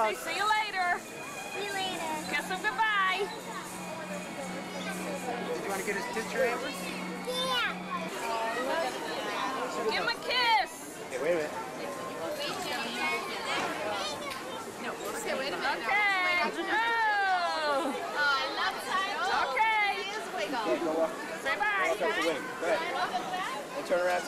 Claus. Say see you later. See you later. Kiss him goodbye. Do you want to get his picture, Amber? Yeah. Give him a kiss. Okay, wait a minute. No. Okay, wait a minute. Okay. Oh. I love time. Okay. Say bye. Bye. Turn around.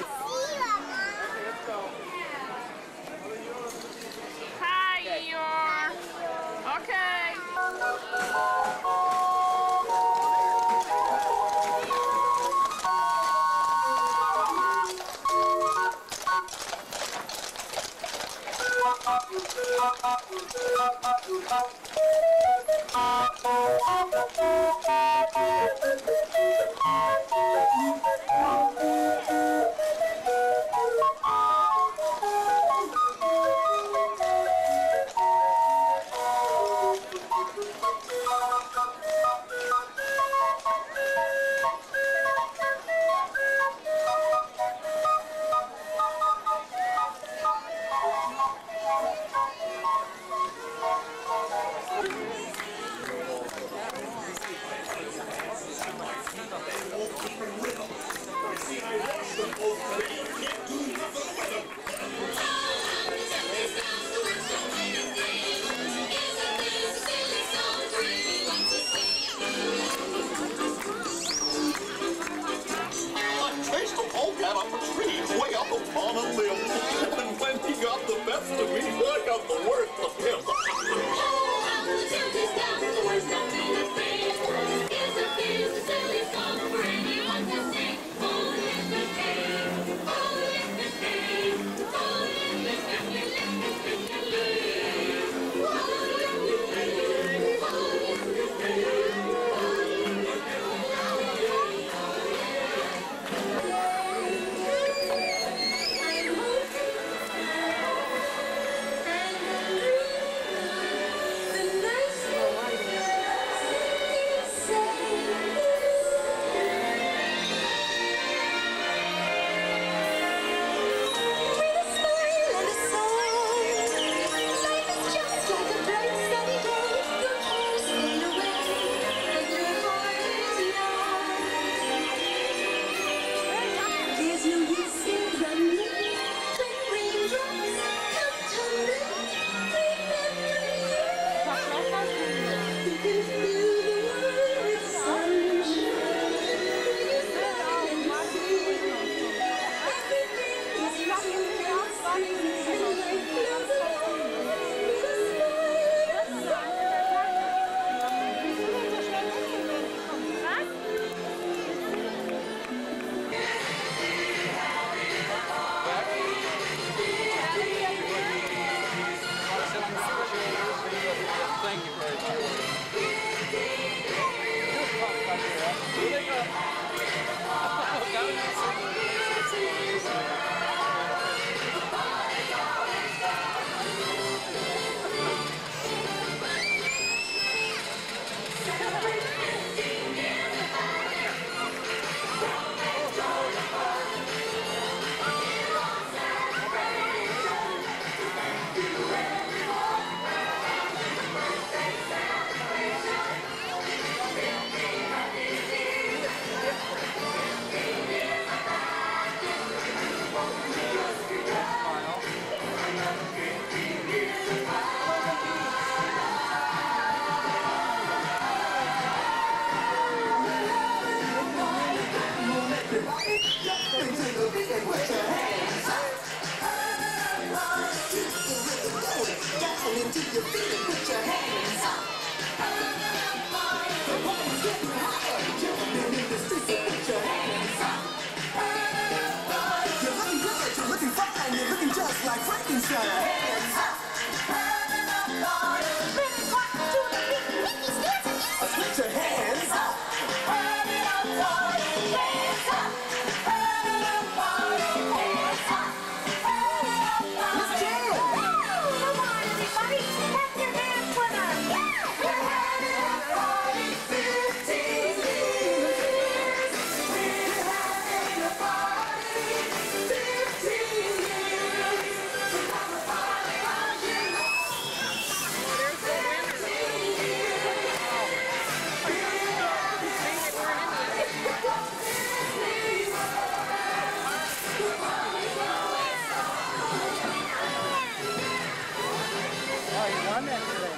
done yesterday.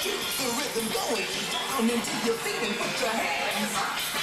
Keep the rhythm going down into your feet and put your hands up.